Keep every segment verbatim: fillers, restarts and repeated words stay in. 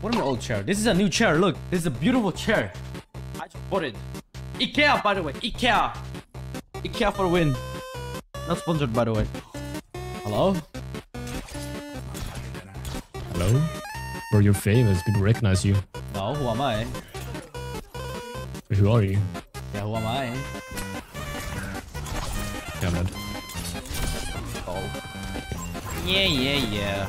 What an old chair. This is a new chair. Look, this is a beautiful chair. I just bought it. Ikea, by the way. Ikea. Ikea for win. Not sponsored, by the way. Hello? Hello? For your favors, people recognize you. Wow, who am I? Who are you? Yeah, who am I? Yeah, I'm dead. Oh. Yeah, yeah, yeah.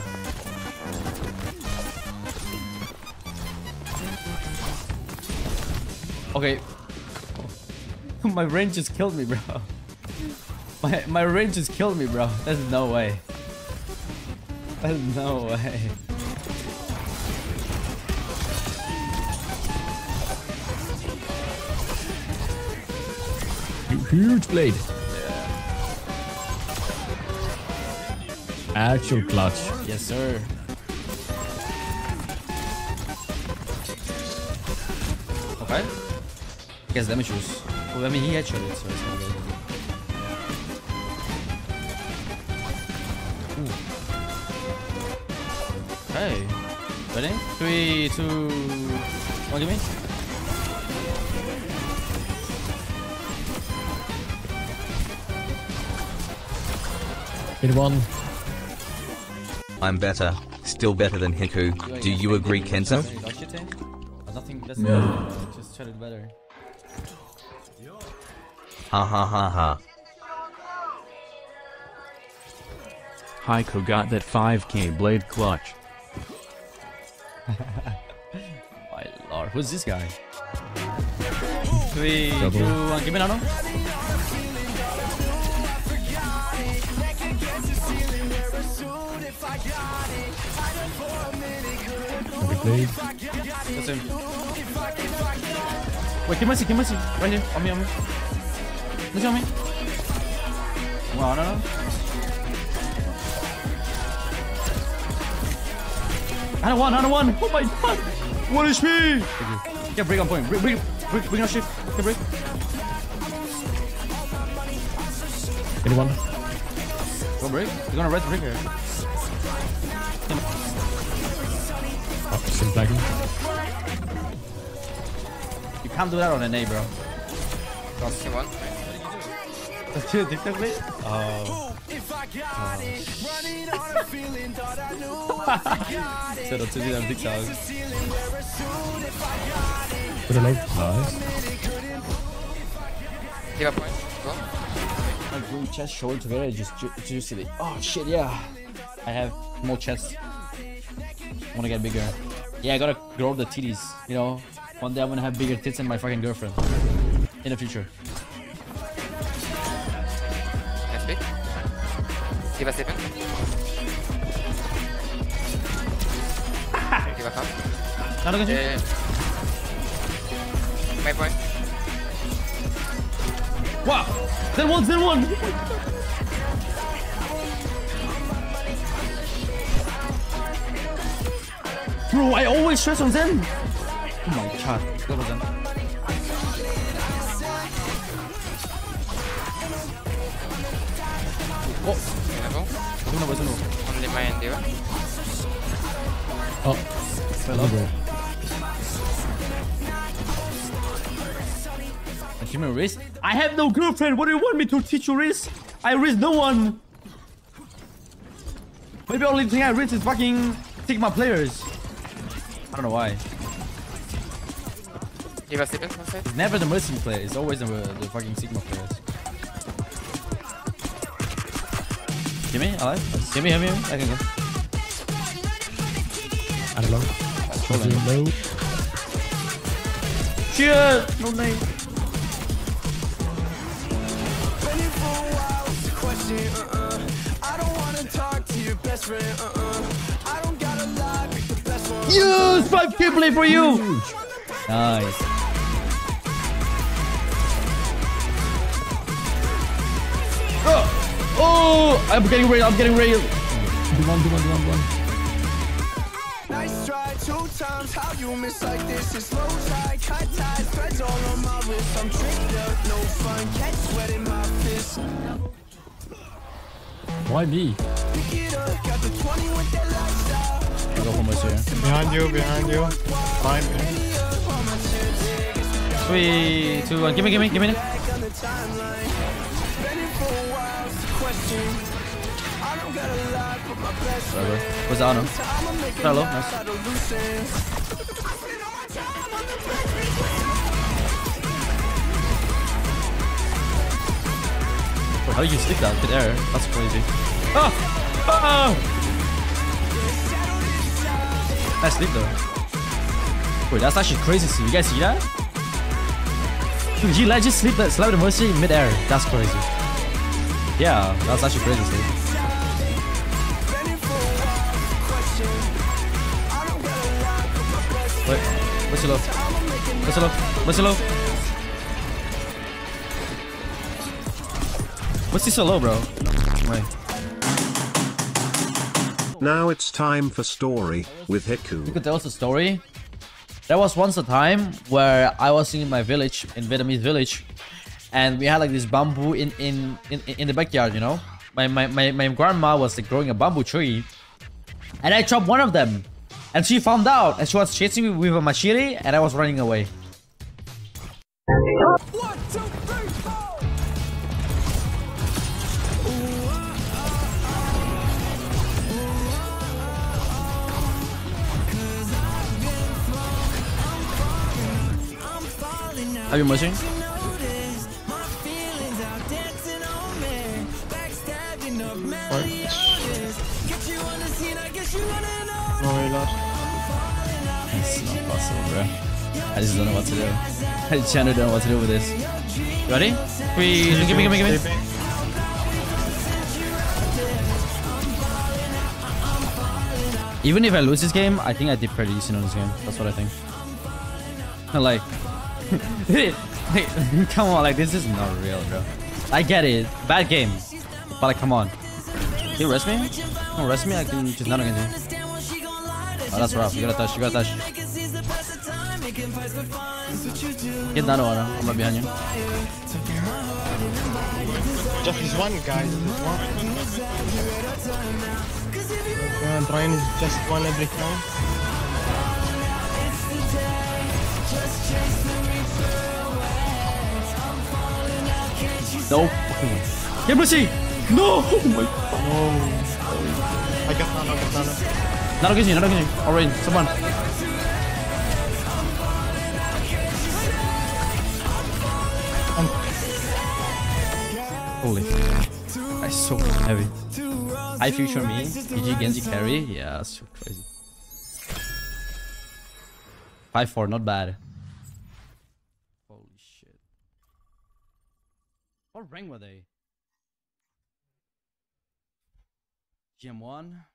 Okay. My range just killed me, bro. My, my range just killed me, bro. There's no way. There's no way. Huge blade. Yeah. Actual clutch. Yes, sir. Okay. I guess Demetrius. Well, I mean, he headshot it, so it's not good. Ooh. Hey. Ready? Three, two. What do you mean? Hit one. I'm better. Still better than Hiku. Yeah, do yeah, you agree, Kenta? Nothing. That's no. Just try it better. Ha ha ha ha. Hiku got that five K blade clutch. My lord, who's this guy? Three, Double. two, one, give me nano. Blade. That's him. Wait, give Mercy, give Mercy. Right here, on me, on me. Mercy on me. Wow, no, no. I don't want, I don't want. Oh my god. What is me? Yeah, break on point. Break, break, break, break on shift. Okay, break. Anyone? Go break. You're gonna red break here. You can't do that on an A, bro. That's you differently? Oh. So that's it, I'm big dog. What a nice pass. Give a point. Go. My blue chest showed very ju ju juicy. Oh shit, yeah. I have more chests. I wanna get bigger. Yeah, I gotta grow the titties, you know? One day I'm gonna have bigger tits than my fucking girlfriend. In the future. Next pick. Give a seven. Give a half. Not again. My point. Wow! That one's that one! Bro, I always stress on them. Oh my god, go to them. Oh, I don't know, I don't know. Only my end there. Oh, fell over. I give me a wrist. I have no girlfriend. What do you want me to teach you wrist? I wrist no one. Maybe the only thing I wrist is fucking take my players. I don't know why. Give us Sigma player. It's never the Mercy player. It's always the, the fucking Sigma players. Give me, alright. Give me, give me, give me. I can go. I don't know. That's I don't know. Shit! No name. I don't want to talk to your best friend. I don't got a lie. Use five K play for you! Huge. Nice. Oh! Oh! I'm getting railed, I'm getting railed! Do one, do one, do one, do one. Nice try, two times. How you miss like this is low tie, cut ties, threads all on my wrist. I'm tricked up, no fun, catch sweat in my fist. Why me? Pick it up, got the twenty with that lifestyle. Go Homer's here. Behind you, behind you. Behind me. Three, two, one. Give me, give me, give me. Whatever. What's that on him? Hello, nice. Bro, how did you stick that? Good error. That's crazy. Oh! Oh! Nice stick though. Wait, that's actually crazy. So you guys see that? Dude, he like just slip that slap the Mercy in mid-air. That's crazy. Yeah, that's actually crazy. See? Wait, what's your low? What's your low? What's your low? What's he so low, bro? Wait. Now it's time for story with Hiku. You could tell us a story. There was once a time where I was in my village, in Vietnamese village, and we had like this bamboo in in in, in the backyard, you know? My my, my my grandma was like growing a bamboo tree, and I chopped one of them. And she found out, and she was chasing me with a machete, and I was running away. One, two, three, four. Have you mercy? No, you're not. It's not possible, bro. I just don't know what to do. I just don't know what to do with this. You ready? Three, two, give me, give me, give me. Even if I lose this game, I think I did pretty decent on this game. That's what I think. Like, like, come on, like this is not real, bro. I get it, bad game, but like, come on. Can you rest me? Don't rest me. I can just not against you. Oh, that's rough. You gotta touch. You gotta touch. Get that one. I'm right behind you. Just this one, guys. This one. Yeah, Brian is just one every time. No fucking way. Get Mercy! No! Oh my god. No. I got none. I got none. Not against you, not against you. Alright, someone. Um. Holy. That's so heavy. High future me. G G Genji carry. Yeah, that's so crazy. five four, not bad. Holy shit. What rank were they? G M one?